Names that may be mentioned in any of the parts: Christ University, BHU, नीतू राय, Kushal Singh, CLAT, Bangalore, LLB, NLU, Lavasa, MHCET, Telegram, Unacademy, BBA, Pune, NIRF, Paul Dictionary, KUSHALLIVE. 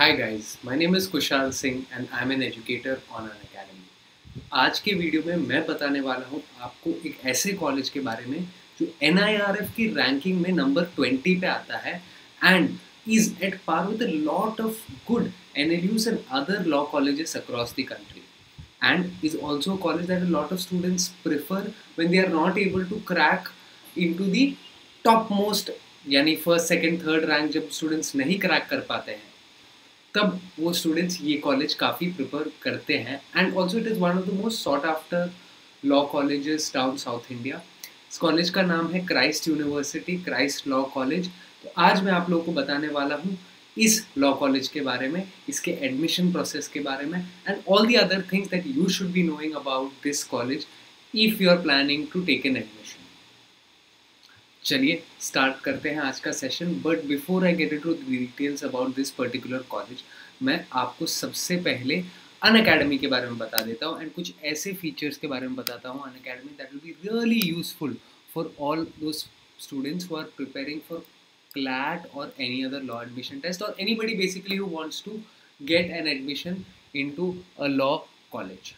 Hi guys, my name is Kushal Singh and I'm an educator on Unacademy. आज के video में मैं बताने वाला हूँ आपको एक ऐसे कॉलेज के बारे में जो NIRF की रैंकिंग में नंबर 20 पे आता है and is at par with a lot of good NLUs and other law colleges across the country and is also a college that a lot of students prefer when they are not able to crack into the topmost यानी first second third rank जब students नहीं crack कर पाते हैं तब वो students ये college काफ़ी प्रिफर करते हैं and also it is one of the most sought after law colleges down south India. इस कॉलेज का नाम है Christ university, Christ law college. तो आज मैं आप लोगों को बताने वाला हूँ इस लॉ कॉलेज के बारे में, इसके एडमिशन प्रोसेस के बारे में and all the other things that you should be knowing about this college if you are planning to take an admission. चलिए स्टार्ट करते हैं आज का session. But before I get into details about this particular college, मैं आपको सबसे पहले Unacademy के बारे में बता देता हूँ एंड कुछ ऐसे फीचर्स के बारे में बताता हूँ Unacademy that will be really useful for all those students who are preparing for CLAT और any other law admission test और anybody basically who wants to get an admission into a law college.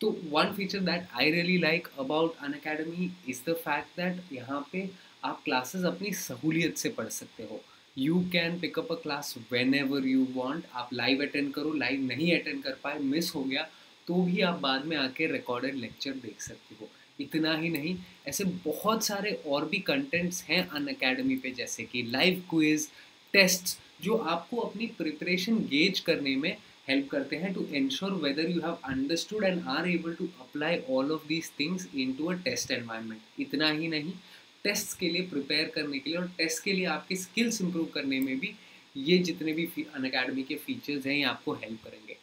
तो one feature that I really like about Unacademy is the fact that यहाँ पे आप classes अपनी सहूलियत से पढ़ सकते हो। You can pick up a class whenever you want. आप लाइव अटेंड करो, लाइव नहीं अटेंड कर पाए, मिस हो गया तो भी आप बाद में आके रिकॉर्डेड लेक्चर देख सकते हो। इतना ही नहीं, ऐसे बहुत सारे और भी कंटेंट्स हैं अनअकैडमी पे, जैसे कि लाइव क्विज, टेस्ट, जो आपको अपनी प्रिपरेशन गेज करने में हेल्प करते हैं to ensure whether you have understood and are able to apply all of these things into a test environment. इतना ही नहीं, टेस्ट्स के लिए प्रिपेयर करने के लिए और टेस्ट के लिए आपके स्किल्स इंप्रूव करने में भी ये जितने भी अनअकैडमी के फीचर्स हैं ये आपको हेल्प करेंगे।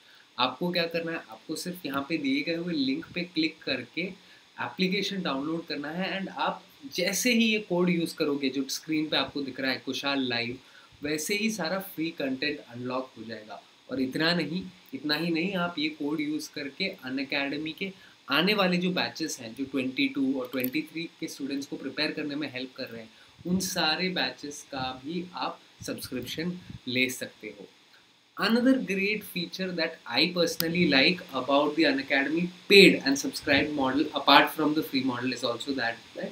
आपको क्या करना है, आपको सिर्फ यहाँ पे दिए गए हुए लिंक पे क्लिक करके एप्लीकेशन डाउनलोड करना है एंड आप जैसे ही ये कोड यूज़ करोगे जो स्क्रीन पे आपको दिख रहा है कुशाल लाइव, वैसे ही सारा फ्री कंटेंट अनलॉक हो जाएगा। और इतना ही नहीं आप ये कोड यूज़ करके अनअकैडमी के आने वाले जो बैचेस हैं जो 22 और 23 के स्टूडेंट्स को प्रिपेयर करने में हेल्प कर रहे हैं, उन सारे बैचेस का भी आप सब्सक्रिप्शन ले सकते हो। Another great feature that I personally like about the Unacademy paid and subscribe model apart from the free model is also that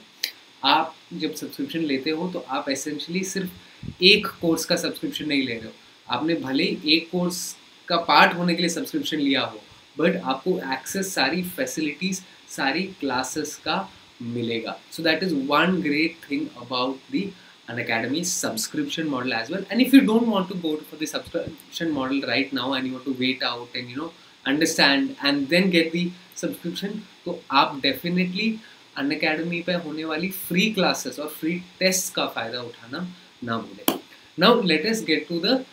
आप जब सब्सक्रिप्शन लेते हो तो आप एसेंशली सिर्फ एक कोर्स का सब्सक्रिप्शन नहीं ले रहे हो। आपने भले ही एक कोर्स का पार्ट होने के लिए सब्सक्रिप्शन लिया हो बट आपको एक्सेस सारी फैसिलिटीज़, सारी क्लासेस का मिलेगा। So that is one great thing about the Unacademy subscription model as well. And if you don't want to go for the subscription model right now and you want to wait out and you know understand and then get the subscription, तो आप definitely Unacademy पे होने वाली free classes और free test का फ़ायदा उठाना ना भूलें। Now let us get to the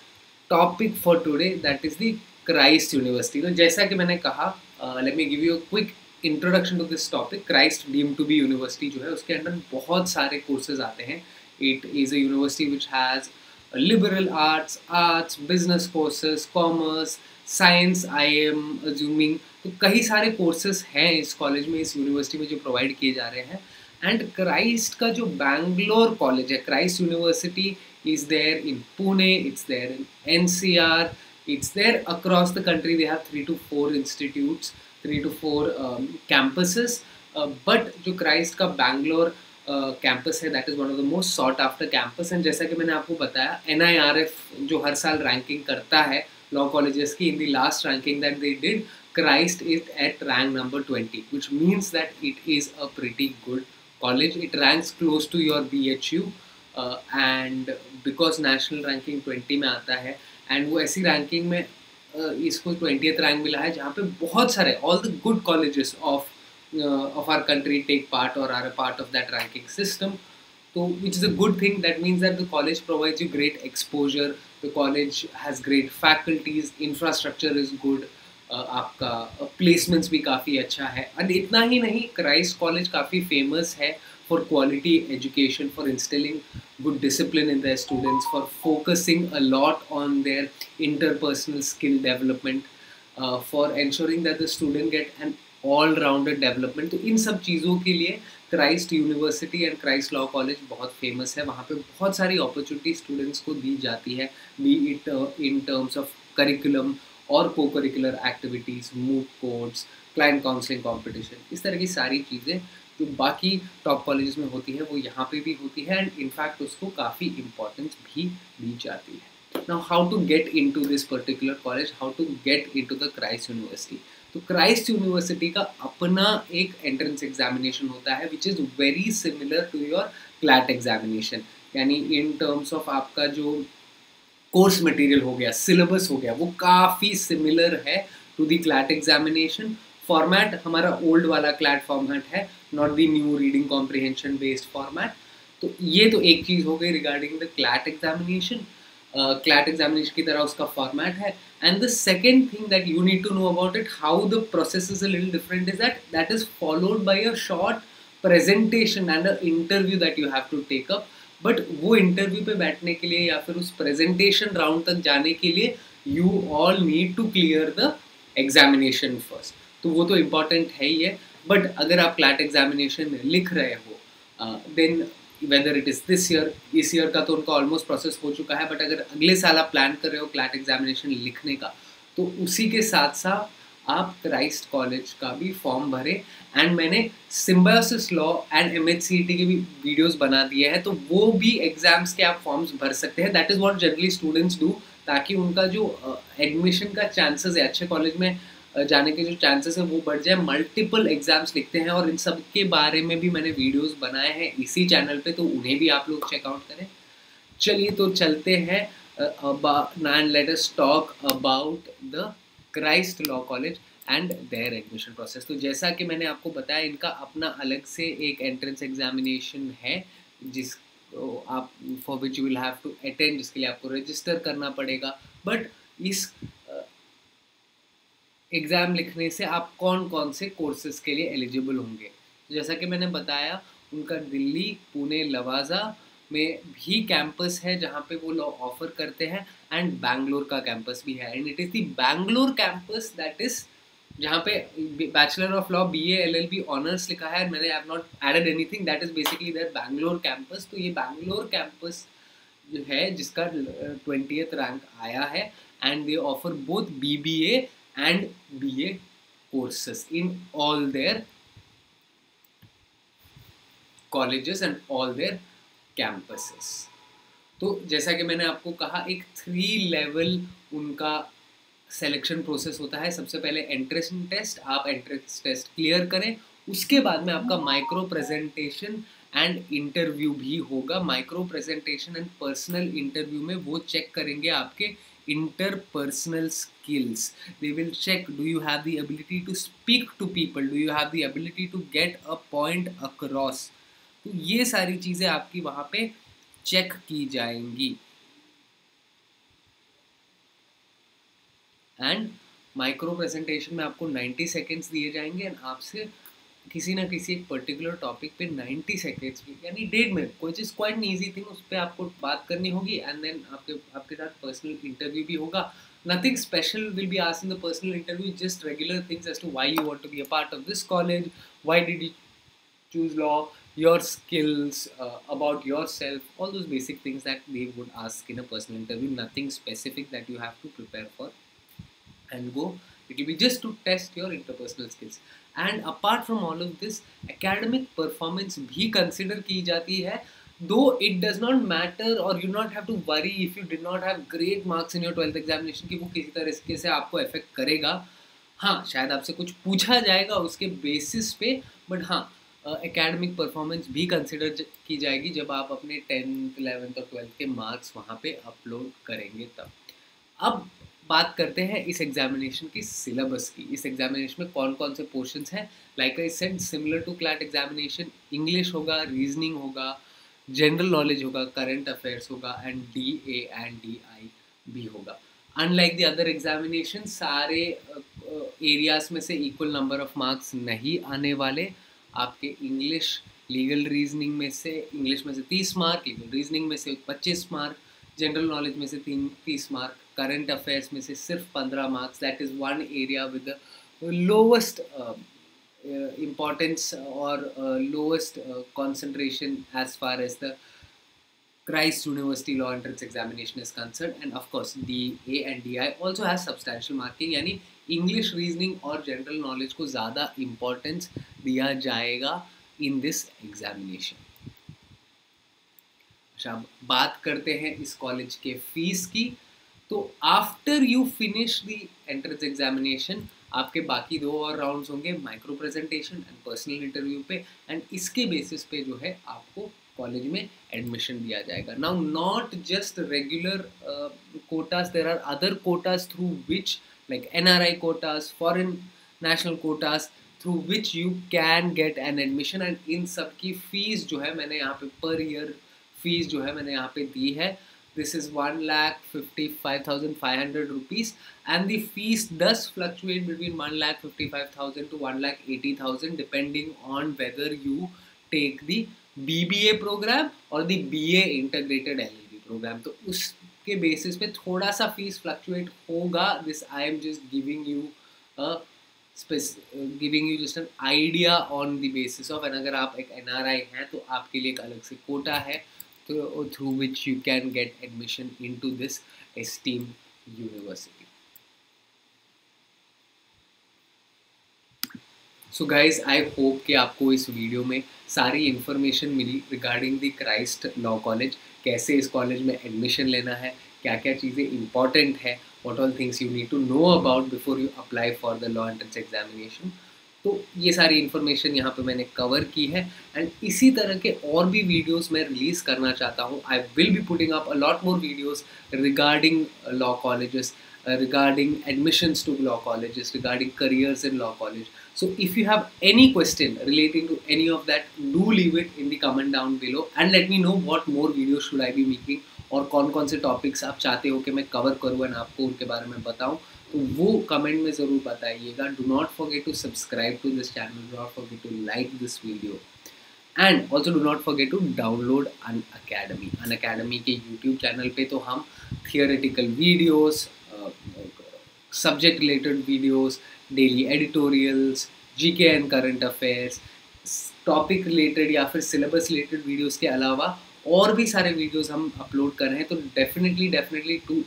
topic for today that is the Christ university. तो जैसा कि मैंने कहा, let me give you a quick introduction to this topic. Christ deemed to be university जो है उसके अंदर बहुत सारे कोर्सेज आते हैं। It is a university which has liberal arts, arts, business courses, commerce, science, I am assuming. तो कई सारे कोर्सेज हैं इस कॉलेज में, इस यूनिवर्सिटी में जो प्रोवाइड किए जा रहे हैं। एंड क्राइस्ट का जो बैंगलोर कॉलेज है, Christ university is there in Pune, it's there in NCR, it's there across the country. They have 3 to 4 institutes, 3 to 4 campuses. But जो Christ का Bangalore campus है that is one of the most sought after campus. And जैसा कि मैंने आपको बताया NIRF जो हर साल ranking करता है law colleges की, in the last ranking that they did, Christ is at rank number 20, which means that it is a pretty good college. It ranks close to your BHU and because national ranking 20 में आता है and वो ऐसी ranking में इसको 20th rank मिला है जहाँ पे बहुत सारे all the good colleges of our country take part और are a part of that ranking system. तो which is a good thing, that means that the college provides you great exposure, the college has great faculties, infrastructure is good, आपका placements भी काफ़ी अच्छा है। And इतना ही नहीं, Christ college काफ़ी फेमस है for quality education, for instilling good discipline in their students, for focusing a lot on their interpersonal skill development, for ensuring that the student get an all-rounded development. तो इन सब चीज़ों के लिए Christ university and Christ law college बहुत famous है, वहाँ पे बहुत सारी अपॉर्चुनिटी स्टूडेंट्स को दी जाती है, be it in terms of curriculum और को curricular activities, moot courts, client counselling competition, इस तरह की सारी चीज़ें जो बाकी टॉप कॉलेजेस में होती है वो यहाँ पे भी होती है एंड इनफैक्ट उसको काफ़ी इम्पोर्टेंस भी दी जाती है। Now how to get into this particular college, how to get into the Christ university. तो क्राइस्ट यूनिवर्सिटी का अपना एक एंट्रेंस एग्जामिनेशन होता है which is very similar to your CLAT examination, यानी इन टर्म्स ऑफ आपका जो कोर्स मटेरियल हो गया, सिलेबस हो गया, वो काफ़ी सिमिलर है to the CLAT examination. Format हमारा ओल्ड वाला क्लैट फॉर्मेट है, not the new reading comprehension based format. तो ये तो एक चीज़ हो गई regarding the CLAT examination, CLAT examination की तरह उसका फॉर्मेट है। And the second thing that you need to know about it, how the process is a little different, is that that is followed by a short presentation and a interview that you have to take up. But वो interview पे बैठने के लिए या फिर उस presentation round तक जाने के लिए you all need to clear the examination first, तो वो तो इम्पॉर्टेंट है ही है। बट अगर आप क्लैट एग्जामिनेशन लिख रहे हो then whether it is this year, इस ईयर का तो उनका ऑलमोस्ट प्रोसेस हो चुका है, बट अगर अगले साल आप प्लान कर रहे हो क्लैट एग्जामिनेशन लिखने का तो उसी के साथ साथ आप क्राइस्ट कॉलेज का भी फॉर्म भरें। एंड मैंने सिम्बायोसिस लॉ एंड MHCET के भी वीडियोस बना दिए हैं, तो वो भी एग्जाम्स के आप फॉर्म्स भर सकते हैं। That is what generally students do, ताकि उनका जो एडमिशन का चांसेस है, अच्छे कॉलेज में जाने के जो चांसेस हैं वो बढ़ जाए। मल्टीपल एग्जाम्स लिखते हैं और इन सब के बारे में भी मैंने वीडियोस बनाए हैं इसी चैनल पे, तो उन्हें भी आप लोग चेकआउट करें। चलिए तो चलते हैं nine, let us talk about the Christ law college and their admission process. तो जैसा कि मैंने आपको बताया, इनका अपना अलग से एक एंट्रेंस एग्जामिनेशन है जिस आप for which you will have to attend, जिसके लिए आपको रजिस्टर करना पड़ेगा। बट इस एग्ज़ाम लिखने से आप कौन कौन से कोर्सेज़ के लिए एलिजिबल होंगे, जैसा कि मैंने बताया उनका दिल्ली, पुणे, लवासा में भी कैंपस है जहाँ पे वो लॉ ऑफर करते हैं, एंड बैंगलोर का कैंपस भी है। And it is the Bangalore campus that is जहाँ पे bachelor of law, BA LLB honours लिखा है, मैंने I have not added anything, that is basically that Bangalore campus. तो ये बैंगलोर कैंपस जो है जिसका 20th रैंक आया है, and they offer both BBA and BA courses in all their colleges and all their campuses. तो जैसा कि मैंने आपको कहा, एक 3 लेवल उनका selection process होता है। सबसे पहले entrance test, आप entrance test clear करें, उसके बाद में आपका micro presentation and interview भी होगा। micro presentation and personal interview में वो check करेंगे आपके interpersonal skills. They will check, do you have the ability to speak to people, do you have the ability to get a point across. तो ये सारी चीज़ें आपकी वहाँ पे check की जाएंगी। And micro presentation में आपको 90 seconds दिए जाएंगे and आपसे किसी ना किसी एक पर्टिकुलर टॉपिक पे 90 सेकेंड्स भी, यानी 1.5 मिनट, कोई इज क्वाइट ईजी थिंग, उस पर आपको बात करनी होगी। एंड देन आपके साथ पर्सनल इंटरव्यू भी होगा। Nothing special will be asked in the personal interview, just regular things as to why you want to be a part of this college, why did you choose law, your skills, about yourself, all those basic things that they would ask in a personal interview. Nothing specific that you have to prepare for and go. It will be just to test your interpersonal skills. And apart from all of this, academic performance bhi consider ki jati hai. Though it does not matter, or you not have to worry if you did not have great marks in your 12th. examination कि वो किसी तरह से आपको affect करेगा। हाँ, शायद आपसे कुछ पूछा जाएगा उसके basis पे, but हाँ, academic performance भी consider की जाएगी जब आप अपने 10th, 11th और 12th के marks वहाँ पे upload करेंगे तब। अब बात करते हैं इस एग्जामिनेशन की सिलेबस की। इस एग्जामिनेशन में कौन कौन से पोर्शंस हैं, like I said, similar to CLAT examination, English होगा, रीजनिंग होगा, जनरल नॉलेज होगा, करंट अफेयर्स होगा, एंड DA and DI भी होगा। अनलाइक द अदर एग्जामिनेशन, सारे एरियाज में से इक्वल नंबर ऑफ मार्क्स नहीं आने वाले। आपके इंग्लिश, लीगल रीजनिंग में से, इंग्लिश में से 30 मार्क, लीगल रीजनिंग में से 25 मार्क, जनरल नॉलेज में से 30 मार्क, करंट अफेयर्स में से सिर्फ 15 marks, that is one area with the lowest importance or lowest concentration as far as the Christ University Law Entrance Examination is concerned, and of course DA and DI also has substantial marking, यानी English reasoning और general knowledge को ज़्यादा importance दिया जाएगा in this examination. अच्छा, अब बात करते हैं इस कॉलेज के फीस की. तो after you finish the entrance examination आपके बाकी दो और राउंड्स होंगे, micro presentation and personal interview पे, एंड इसके बेसिस पे जो है आपको कॉलेज में एडमिशन दिया जाएगा. Now not just regular quotas, there are other quotas through which, like NRI quotas, foreign national quotas, through which you can get an admission. And इन सब की फीस जो है मैंने यहाँ पे पर ईयर फीस जो है मैंने यहाँ पे दी है. This is 1,55,500 rupees, and the fees does fluctuate between 1,55,000 to 1,80,000 depending on whether you take the BBA program or the BA integrated LLB program. तो उसके बेसिस पे थोड़ा सा फीस फ्लक्चुएट होगा. This I am just giving you a just an idea on the basis of. And अगर आप एक NRI हैं तो आपके लिए एक अलग से कोटा है through which you can get admission into this esteemed university. So guys, I hope कि आपको इस वीडियो में सारी इन्फॉर्मेशन मिली regarding the Christ law college, कैसे इस कॉलेज में एडमिशन लेना है, क्या क्या चीज़ें इम्पॉर्टेंट है, what all things you need to know about before you apply for the law entrance examination. तो ये सारी इन्फॉर्मेशन यहाँ पे मैंने कवर की है, एंड इसी तरह के और भी वीडियोस मैं रिलीज़ करना चाहता हूँ. I will be putting up a lot more videos regarding law colleges, regarding admissions to law colleges, regarding careers in law college. So if you have any question relating to any of that, do leave it in the comment down below, and let me know what more video should I be making, और कौन कौन से topics आप चाहते हो कि मैं cover करूँ एंड आपको उनके बारे में बताऊँ, तो वो कमेंट में ज़रूर बताइएगा. Do not forget to subscribe to this channel, do not forget to like this video, and also do not forget to download Unacademy. Unacademy के यूट्यूब चैनल पे तो हम theoretical videos, subject related videos, daily editorials, GK and current affairs, topic related या फिर syllabus related videos के अलावा और भी सारे वीडियोस हम अपलोड कर रहे हैं. तो definitely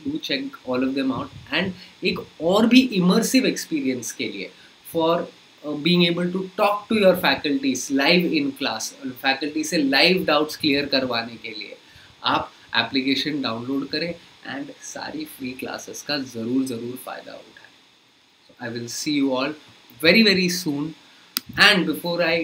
do check all of them out. And एक और भी इमर्सिव एक्सपीरियंस के लिए, for being able to talk to your faculties live in class, faculty से लाइव डाउट्स क्लियर करवाने के लिए आप एप्लीकेशन डाउनलोड करें एंड सारी फ्री क्लासेस का ज़रूर फ़ायदा उठाएं. I will see you all very soon. And before I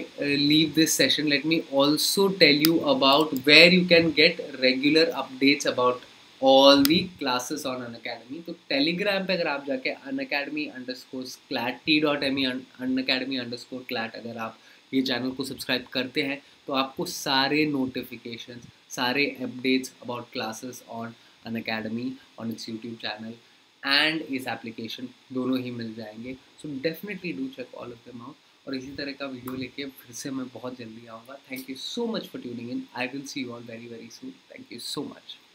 leave this session, let me also tell you about where you can get regular updates about all the classes on Unacademy. तो Telegram पे अगर आप जाके unacademy_clat.me, unacademy_clat अगर आप ये channel को subscribe करते हैं तो आपको सारे नोटिफिकेशंस, सारे updates about classes on Unacademy, on its YouTube channel and इस एप्लीकेशन, दोनों ही मिल जाएंगे. So definitely do check all of them out, और इसी तरह का वीडियो लेके फिर से मैं बहुत जल्दी आऊँगा. Thank you so much for tuning in. I will see you all very soon. Thank you so much.